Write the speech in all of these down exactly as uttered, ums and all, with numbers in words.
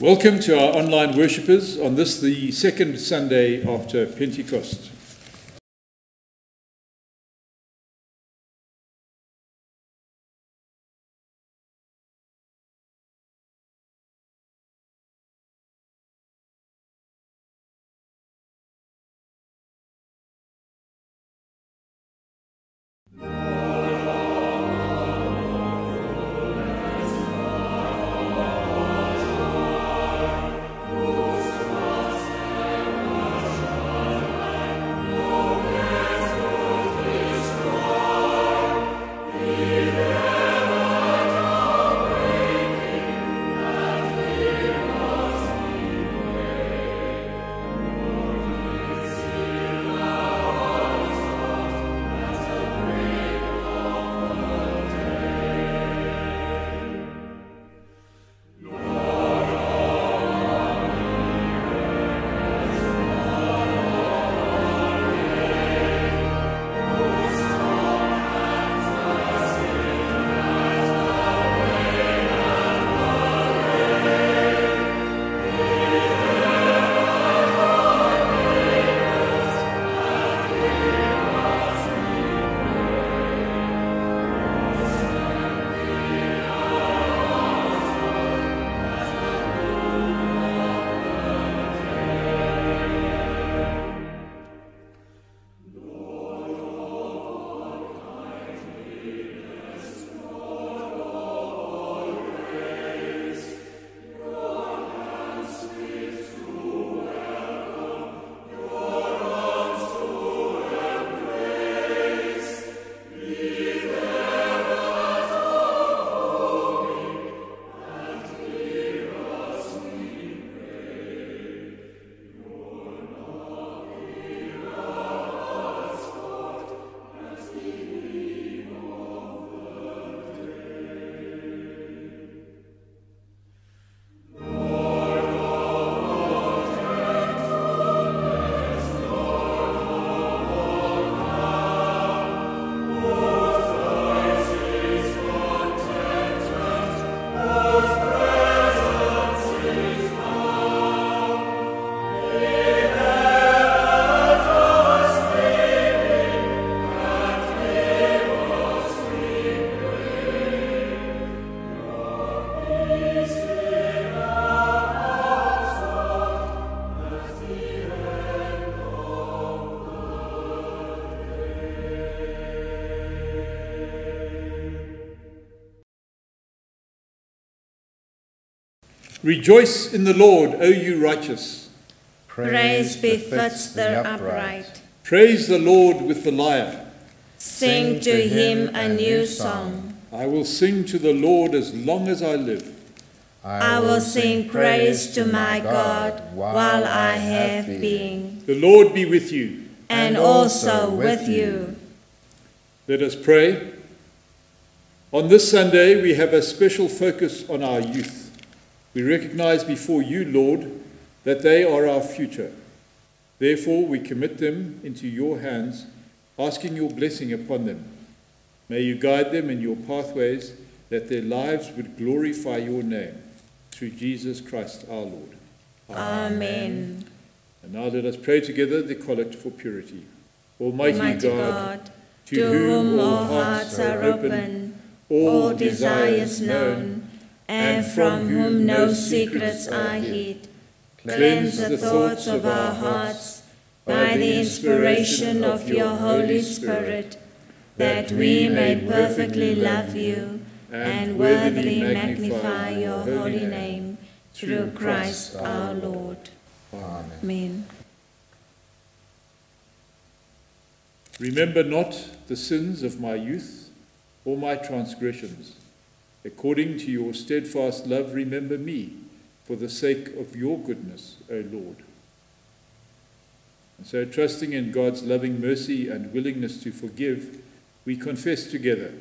Welcome to our online worshippers on this, the second Sunday after Pentecost. Rejoice in the Lord, O you righteous. Praise, Praise befits the upright. Praise the Lord with the lyre. Sing, sing to him a new song. I will sing to the Lord as long as I live. I, I will sing praise to my God while I have being. The Lord be with you. And also with you. Let us pray. On this Sunday, we have a special focus on our youth. We recognize before you, Lord, that they are our future. Therefore, we commit them into your hands, asking your blessing upon them. May you guide them in your pathways, that their lives would glorify your name. Through Jesus Christ our Lord. Amen. Amen. And now let us pray together the collect for purity. Almighty, Almighty God, God, to, to whom all hearts are open, all desires known, and from whom no secrets are hid, cleanse the thoughts of our hearts by the inspiration of your Holy Spirit, that we may perfectly love you and worthily magnify your holy name, through Christ our Lord. Amen. Remember not the sins of my youth or my transgressions. According to your steadfast love, remember me, for the sake of your goodness, O Lord. And so, trusting in God's loving mercy and willingness to forgive, we confess together.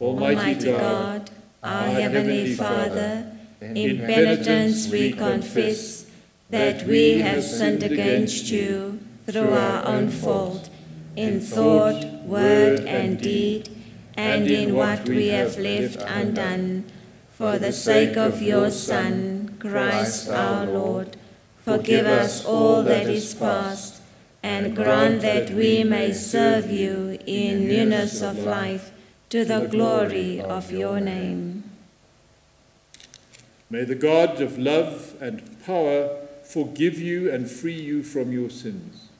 Almighty, Almighty God, our Heavenly Father, in penitence we confess that we have sinned against you through our own fault, in thought, word, and deed, and in what we have left undone, for the sake of your Son, Christ our Lord, forgive us all that is past, and grant that we may serve you in newness of life, to the glory of your name. May the God of love and power forgive you and free you from your sins,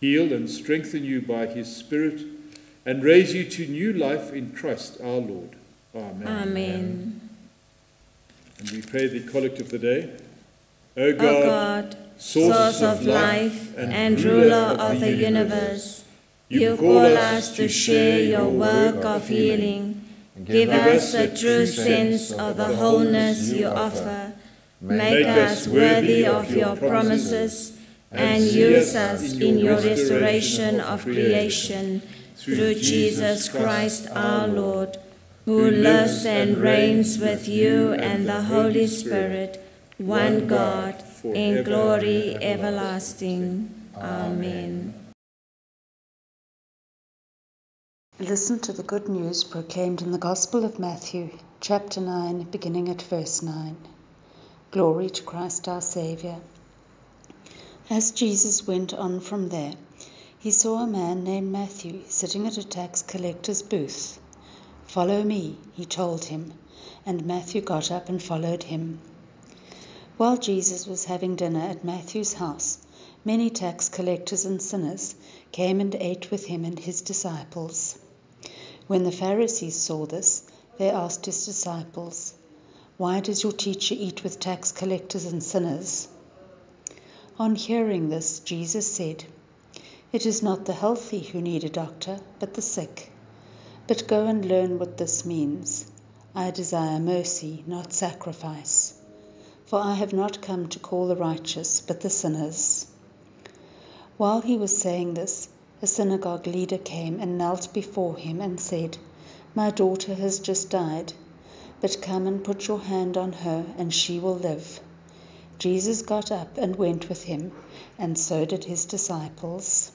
heal and strengthen you by his Spirit, and raise you to new life in Christ our Lord. Amen. Amen. And we pray the collect of the day. O God, o God source, source of life and, and ruler of the universe, you call us to share your work of healing. Give us a true sense of the wholeness you offer. Make us worthy of your promises and use us in your restoration of creation through Jesus Christ our Lord, who lives and reigns with you and the Holy Spirit, one God, in glory everlasting. Amen. Listen to the good news proclaimed in the Gospel of Matthew, chapter nine, beginning at verse nine. Glory to Christ our Saviour. As Jesus went on from there, he saw a man named Matthew sitting at a tax collector's booth. "Follow me," he told him, and Matthew got up and followed him. While Jesus was having dinner at Matthew's house, many tax collectors and sinners came and ate with him and his disciples. When the Pharisees saw this, they asked his disciples, "Why does your teacher eat with tax collectors and sinners?" On hearing this, Jesus said, "It is not the healthy who need a doctor, but the sick. But go and learn what this means. I desire mercy, not sacrifice. For I have not come to call the righteous, but the sinners." While he was saying this, a synagogue leader came and knelt before him and said, "My daughter has just died, but come and put your hand on her, and she will live." Jesus got up and went with him, and so did his disciples.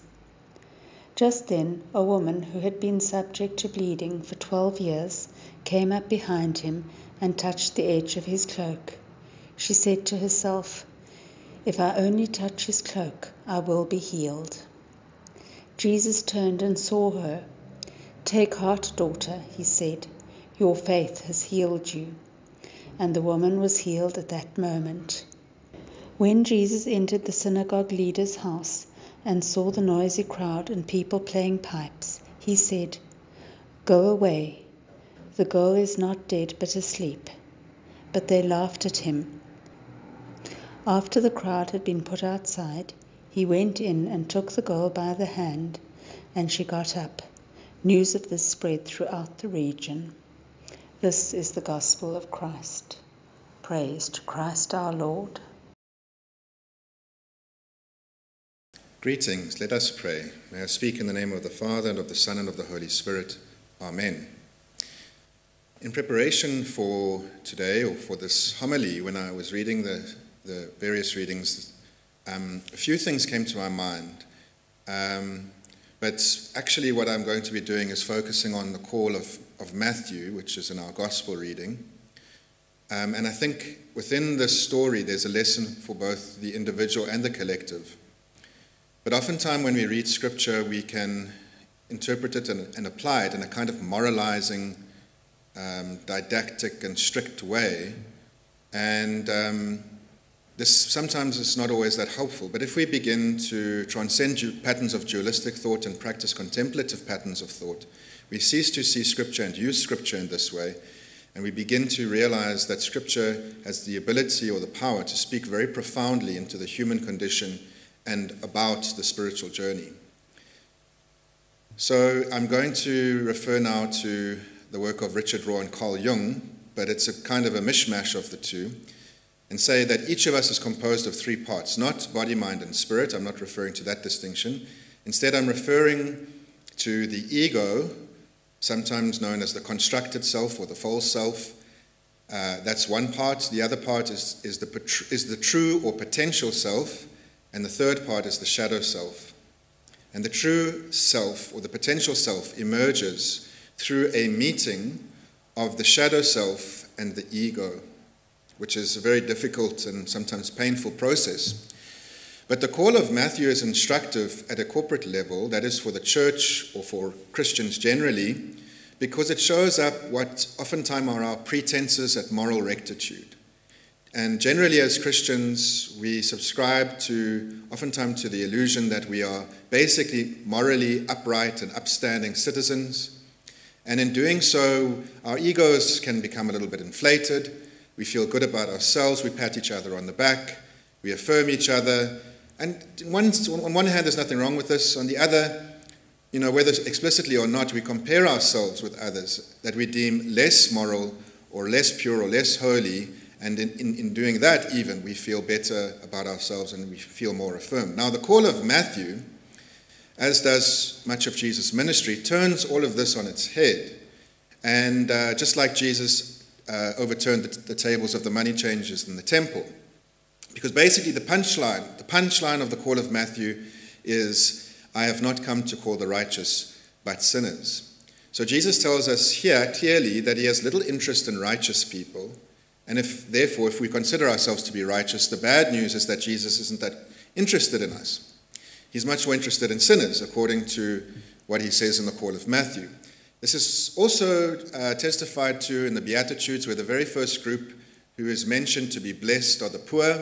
Just then, a woman who had been subject to bleeding for twelve years came up behind him and touched the edge of his cloak. She said to herself, "If I only touch his cloak, I will be healed." Jesus turned and saw her. "Take heart, daughter," he said, "your faith has healed you." And the woman was healed at that moment. When Jesus entered the synagogue leader's house and saw the noisy crowd and people playing pipes, he said, "Go away. The girl is not dead but asleep." But they laughed at him. After the crowd had been put outside, he went in and took the girl by the hand, and she got up. News of this spread throughout the region. This is the gospel of Christ. Praise to Christ our Lord. Greetings. Let us pray. May I speak in the name of the Father, and of the Son, and of the Holy Spirit. Amen. In preparation for today, or for this homily, when I was reading the the various readings, um, a few things came to my mind. Um, but actually what I'm going to be doing is focusing on the call of, of Matthew, which is in our gospel reading. Um, and I think within this story, there's a lesson for both the individual and the collective. But oftentimes when we read scripture, we can interpret it and, and apply it in a kind of moralizing, um, didactic and strict way. And Um, This, sometimes it's not always that helpful, but if we begin to transcend patterns of dualistic thought and practice contemplative patterns of thought, we cease to see Scripture and use Scripture in this way, and we begin to realize that Scripture has the ability or the power to speak very profoundly into the human condition and about the spiritual journey. So I'm going to refer now to the work of Richard Rohr and Carl Jung, but it's a kind of a mishmash of the two, and say that each of us is composed of three parts, not body, mind, and spirit. I'm not referring to that distinction. Instead, I'm referring to the ego, sometimes known as the constructed self or the false self. Uh, that's one part. The other part is, is, the, is the true or potential self, and the third part is the shadow self. And the true self or the potential self emerges through a meeting of the shadow self and the ego. which is a very difficult and sometimes painful process. But the call of Matthew is instructive at a corporate level, that is for the church or for Christians generally, because it shows up what oftentimes are our pretenses at moral rectitude. And generally as Christians, we subscribe to, oftentimes to the illusion that we are basically morally upright and upstanding citizens. And in doing so, our egos can become a little bit inflated. We feel good about ourselves, we pat each other on the back, we affirm each other. And one, on one hand, there's nothing wrong with this. On the other, you know, whether explicitly or not, we compare ourselves with others that we deem less moral or less pure or less holy. And in, in, in doing that, even, we feel better about ourselves and we feel more affirmed. Now, the call of Matthew, as does much of Jesus' ministry, turns all of this on its head. And uh, just like Jesus uh, overturned the, the tables of the money changers in the temple. Because basically the punchline, the punchline of the call of Matthew is, I have not come to call the righteous, but sinners. So Jesus tells us here clearly that he has little interest in righteous people. And if, therefore, if we consider ourselves to be righteous, the bad news is that Jesus isn't that interested in us. He's much more interested in sinners, according to what he says in the call of Matthew. This is also uh, testified to in the Beatitudes, where the very first group who is mentioned to be blessed are the poor,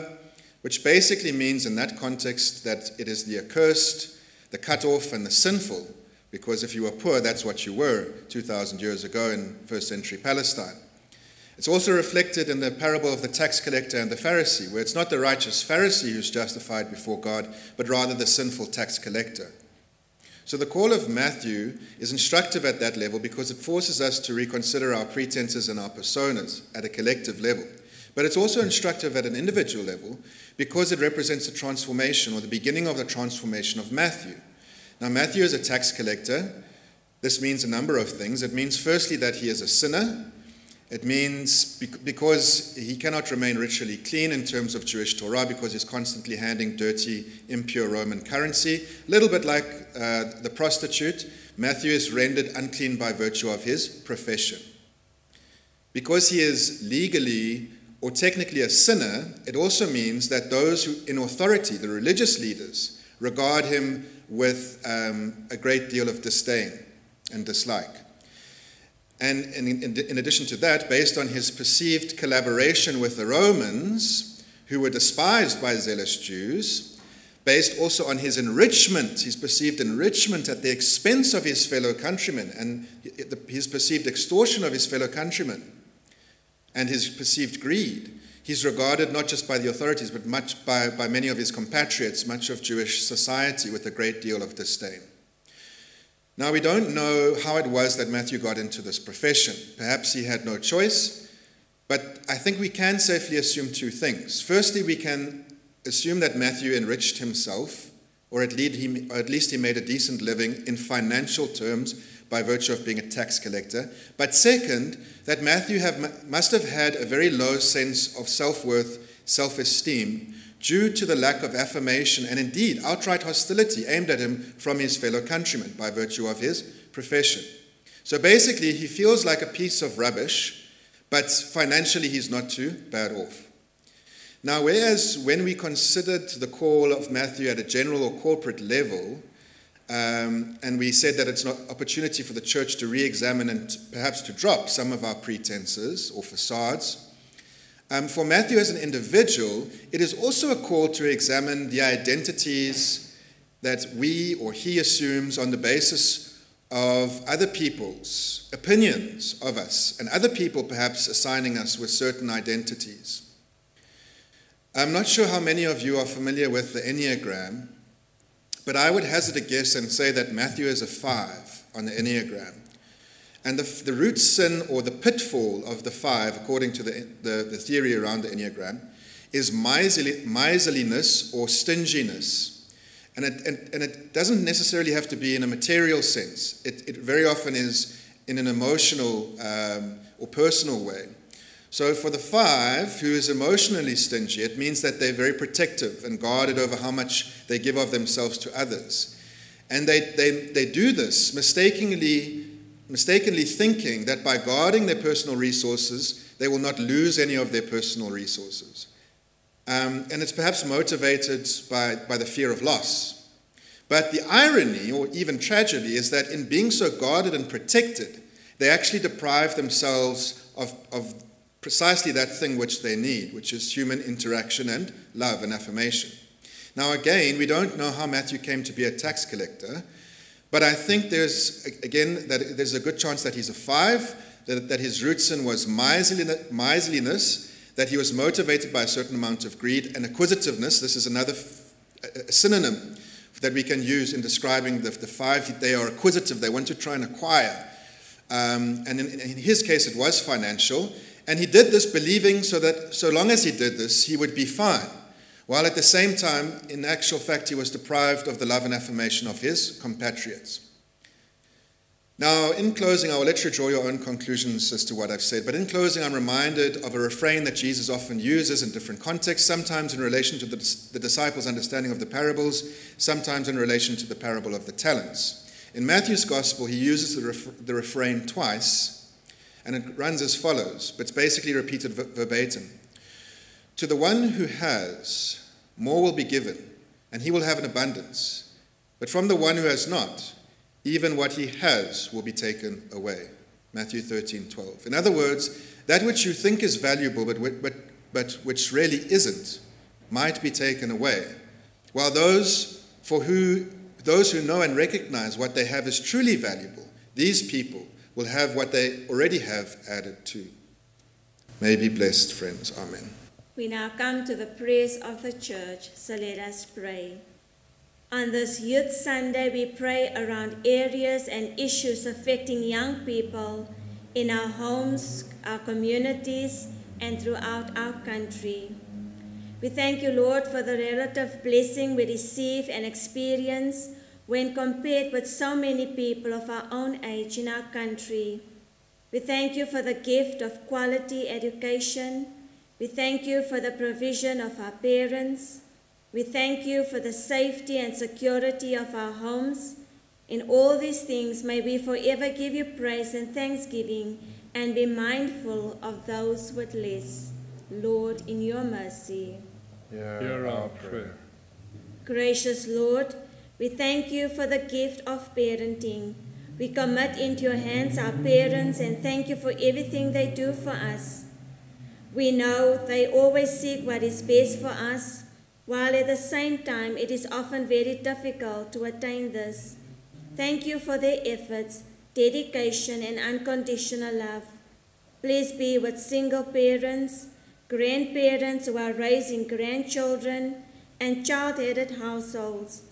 which basically means in that context that it is the accursed, the cut off, and the sinful, because if you were poor, that's what you were two thousand years ago in first century Palestine. It's also reflected in the parable of the tax collector and the Pharisee, where it's not the righteous Pharisee who's justified before God, but rather the sinful tax collector. So the call of Matthew is instructive at that level because it forces us to reconsider our pretenses and our personas at a collective level. But it's also instructive at an individual level because it represents the transformation or the beginning of the transformation of Matthew. Now, Matthew is a tax collector. This means a number of things. It means firstly that he is a sinner. It means because he cannot remain ritually clean in terms of Jewish Torah because he's constantly handing dirty, impure Roman currency. A little bit like uh, the prostitute, Matthew is rendered unclean by virtue of his profession. Because he is legally or technically a sinner, it also means that those who, in authority, the religious leaders, regard him with um, a great deal of disdain and dislike. And in addition to that, based on his perceived collaboration with the Romans, who were despised by zealous Jews, based also on his enrichment, his perceived enrichment at the expense of his fellow countrymen, and his perceived extortion of his fellow countrymen, and his perceived greed, he's regarded not just by the authorities, but much by, by many of his compatriots, much of Jewish society, with a great deal of disdain. Now, we don't know how it was that Matthew got into this profession. Perhaps he had no choice, but I think we can safely assume two things. Firstly, we can assume that Matthew enriched himself, or at least he, or at least he made a decent living in financial terms by virtue of being a tax collector. But second, that Matthew have, must have had a very low sense of self-worth, self-esteem, due to the lack of affirmation and indeed outright hostility aimed at him from his fellow countrymen by virtue of his profession. So basically, he feels like a piece of rubbish, but financially he's not too bad off. Now, whereas when we considered the call of Matthew at a general or corporate level, um, and we said that it's an opportunity for the church to re-examine and perhaps to drop some of our pretenses or facades, Um, for Matthew as an individual, it is also a call to examine the identities that we or he assumes on the basis of other people's opinions of us, and other people perhaps assigning us with certain identities. I'm not sure how many of you are familiar with the Enneagram, but I would hazard a guess and say that Matthew is a five on the Enneagram. And the, the root sin or the pitfall of the five, according to the, the, the theory around the Enneagram, is miserly, miserliness or stinginess. And it, and, and it doesn't necessarily have to be in a material sense. It, it very often is in an emotional um, or personal way. So for the five, who is emotionally stingy, it means that they're very protective and guarded over how much they give of themselves to others. And they, they, they do this mistakenly mistakenly thinking that by guarding their personal resources, they will not lose any of their personal resources. Um, and it's perhaps motivated by, by the fear of loss. But the irony, or even tragedy, is that in being so guarded and protected, they actually deprive themselves of, of precisely that thing which they need, which is human interaction and love and affirmation. Now again, we don't know how Matthew came to be a tax collector, but I think there's, again, that there's a good chance that he's a five, that, that his roots in was miserliness, that he was motivated by a certain amount of greed and acquisitiveness. This is another f a synonym that we can use in describing the, the five. They are acquisitive. They want to try and acquire. Um, and in, in his case, it was financial. And he did this believing so that so long as he did this, he would be fine. While at the same time, in actual fact, he was deprived of the love and affirmation of his compatriots. Now, in closing, I will let you draw your own conclusions as to what I've said, but in closing, I'm reminded of a refrain that Jesus often uses in different contexts, sometimes in relation to the, the disciples' understanding of the parables, sometimes in relation to the parable of the talents. In Matthew's gospel, he uses the, ref, the refrain twice, and it runs as follows, but it's basically repeated verbatim. To the one who has, more will be given, and he will have an abundance. But from the one who has not, even what he has will be taken away. Matthew thirteen twelve. In other words, that which you think is valuable, but, but, but which really isn't, might be taken away. While those for who, those who know and recognize what they have is truly valuable, these people will have what they already have added to. May be blessed, friends. Amen. We now come to the prayers of the church, so let us pray. On this Youth Sunday, we pray around areas and issues affecting young people in our homes, our communities, and throughout our country. We thank you, Lord, for the relative blessing we receive and experience when compared with so many people of our own age in our country. We thank you for the gift of quality education. We thank you for the provision of our parents. We thank you for the safety and security of our homes. In all these things, may we forever give you praise and thanksgiving and be mindful of those with less. Lord, in your mercy. Hear our prayer. Gracious Lord, we thank you for the gift of parenting. We commit into your hands our parents and thank you for everything they do for us. We know they always seek what is best for us, while at the same time it is often very difficult to attain this. Thank you for their efforts, dedication, and unconditional love. Please be with single parents, grandparents who are raising grandchildren, and child-headed households.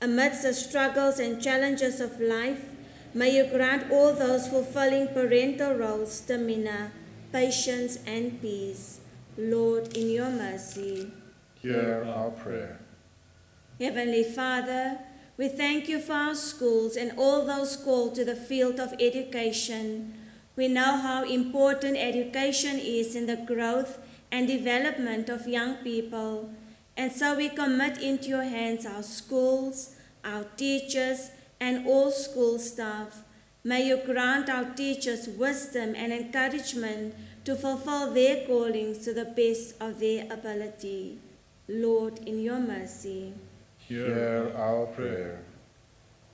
Amidst the struggles and challenges of life, may you grant all those fulfilling parental roles stamina, patience, and peace. Lord, in your mercy. Hear our prayer. Heavenly Father, we thank you for our schools and all those called to the field of education. We know how important education is in the growth and development of young people. And so we commit into your hands our schools, our teachers, and all school staff. May you grant our teachers wisdom and encouragement to fulfill their callings to the best of their ability. Lord, in your mercy. Hear our prayer.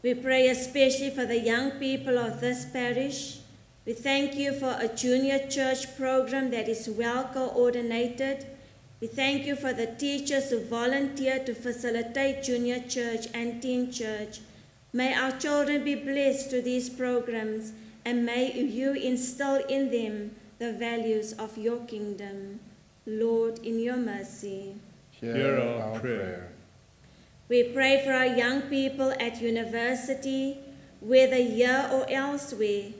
We pray especially for the young people of this parish. We thank you for a junior church program that is well coordinated. We thank you for the teachers who volunteer to facilitate junior church and teen church. May our children be blessed through these programs, and may you instill in them the values of your kingdom. Lord, in your mercy. Hear our prayer. We pray for our young people at university, whether here or elsewhere.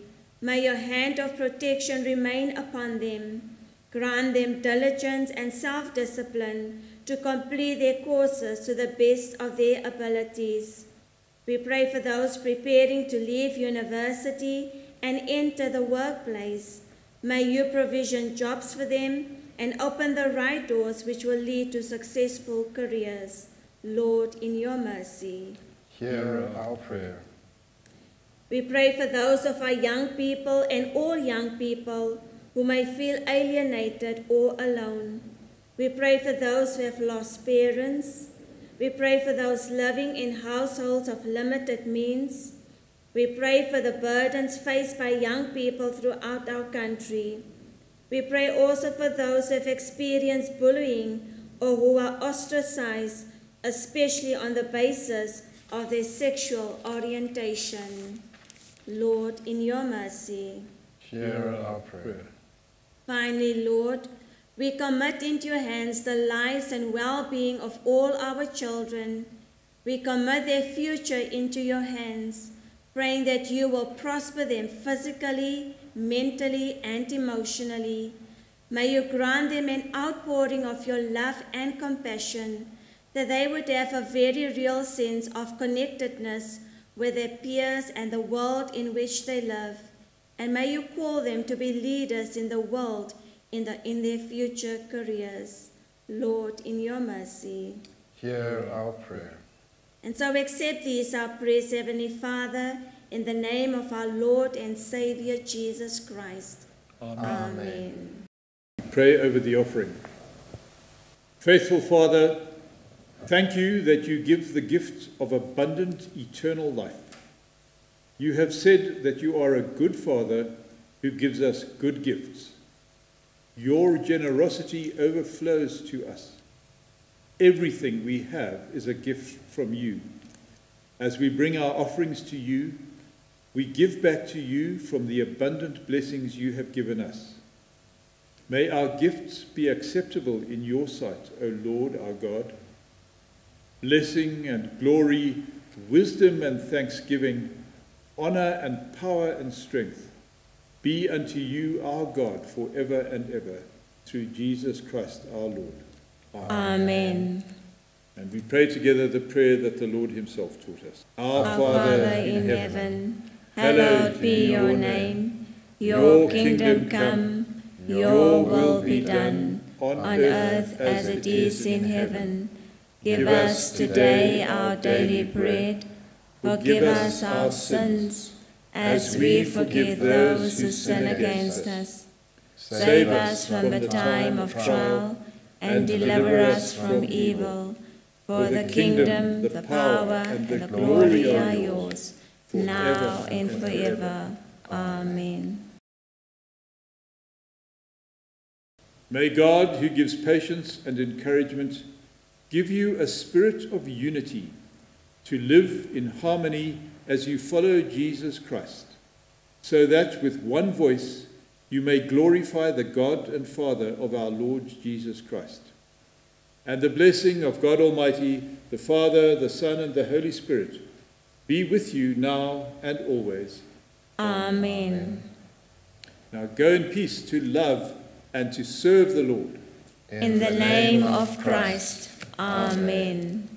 May your hand of protection remain upon them. Grant them diligence and self-discipline to complete their courses to the best of their abilities. We pray for those preparing to leave university and enter the workplace. May you provision jobs for them and open the right doors which will lead to successful careers. Lord, in your mercy. Hear our prayer. We pray for those of our young people and all young people who may feel alienated or alone. We pray for those who have lost parents. We pray for those living in households of limited means. We pray for the burdens faced by young people throughout our country. We pray also for those who have experienced bullying or who are ostracized, especially on the basis of their sexual orientation. Lord, in your mercy, hear our prayer. Finally, Lord, we commit into your hands the lives and well-being of all our children. We commit their future into your hands, praying that you will prosper them physically, mentally, and emotionally. May you grant them an outpouring of your love and compassion, that they would have a very real sense of connectedness with their peers and the world in which they live. And may you call them to be leaders in the world in, the, in their future careers. Lord, in your mercy, hear our prayer. And so accept these, our prayers, Heavenly Father, in the name of our Lord and Savior, Jesus Christ. Amen. Amen. Pray over the offering. Faithful Father, thank you that you give the gift of abundant eternal life. You have said that you are a good Father who gives us good gifts. Your generosity overflows to us. Everything we have is a gift from you. As we bring our offerings to you, we give back to you from the abundant blessings you have given us. May our gifts be acceptable in your sight, O Lord our God. Blessing and glory, wisdom and thanksgiving, honor and power and strength, be unto you, our God, forever and ever, through Jesus Christ our Lord. Amen. Amen. And we pray together the prayer that the Lord himself taught us. Our, our Father in, in heaven, heaven, hallowed be your name. Your kingdom come, your will be done, on earth as it is in heaven. Give us today our daily bread. Forgive us our sins, as we forgive those who sin against us. Save us from the time of trial, and deliver us from evil. For the kingdom, the power, and the glory are yours, now and forever. Amen. May God, who gives patience and encouragement, give you a spirit of unity to live in harmony as you follow Jesus Christ, so that with one voice you may glorify the God and Father of our Lord Jesus Christ. And the blessing of God Almighty, the Father, the Son, and the Holy Spirit be with you now and always. Amen. Amen. Now go in peace to love and to serve the Lord. In, in the, the name, name of Christ. Christ. Amen. Amen.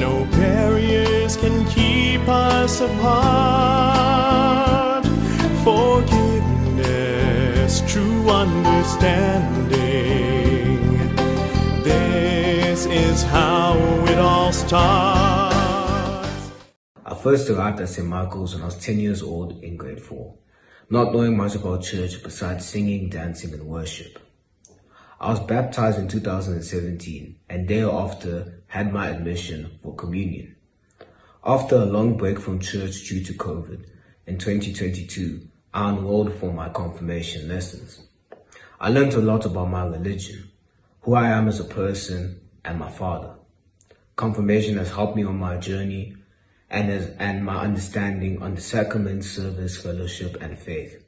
No barriers can keep us apart. Forgiveness, true understanding. This is how it all starts. I first arrived at Saint Michael's when I was ten years old in grade four, not knowing much about church besides singing, dancing and worship. I was baptized in two thousand seventeen and thereafter had my admission for communion. After a long break from church due to COVID, in twenty twenty-two, I enrolled for my confirmation lessons. I learned a lot about my religion, who I am as a person, and my father. Confirmation has helped me on my journey and, has, and my understanding on the sacrament, service, fellowship, and faith.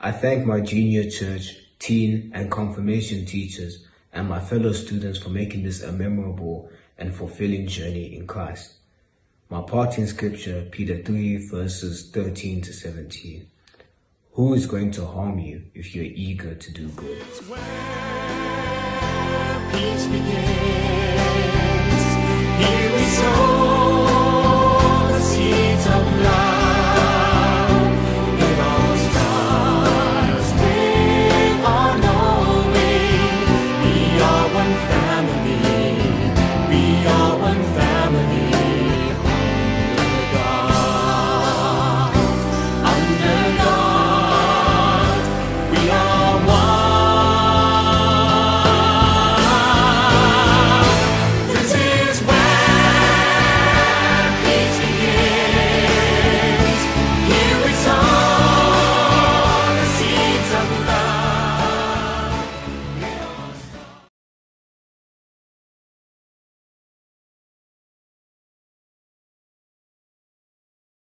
I thank my junior church, teen and confirmation teachers, and my fellow students for making this a memorable and fulfilling journey in Christ. My part in scripture, Peter three, verses thirteen to seventeen. Who is going to harm you if you're eager to do good? It's where peace begins.